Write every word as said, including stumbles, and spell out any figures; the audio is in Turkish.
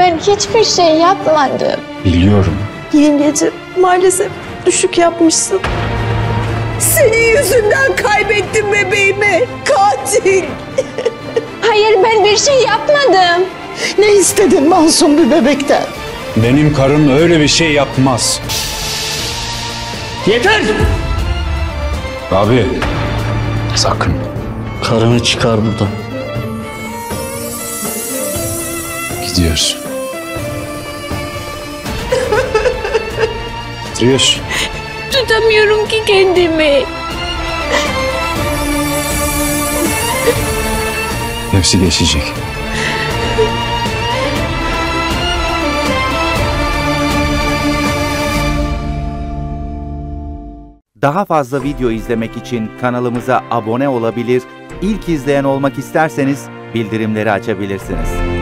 Ben hiçbir şey yapmadım. Biliyorum. Yengeci maalesef düşük yapmışsın. Senin yüzünden kaybettim bebeğimi. Katil. Hayır, ben bir şey yapmadım. Ne istedin masum bir bebekten? Benim karım öyle bir şey yapmaz. Yeter! Abi, sakın. Karını çıkar buradan. Gidiyoruz. Gidiyoruz. Tutamıyorum ki kendimi. Hepsi geçecek. Daha fazla video izlemek için kanalımıza abone olabilir, ilk izleyen olmak isterseniz bildirimleri açabilirsiniz.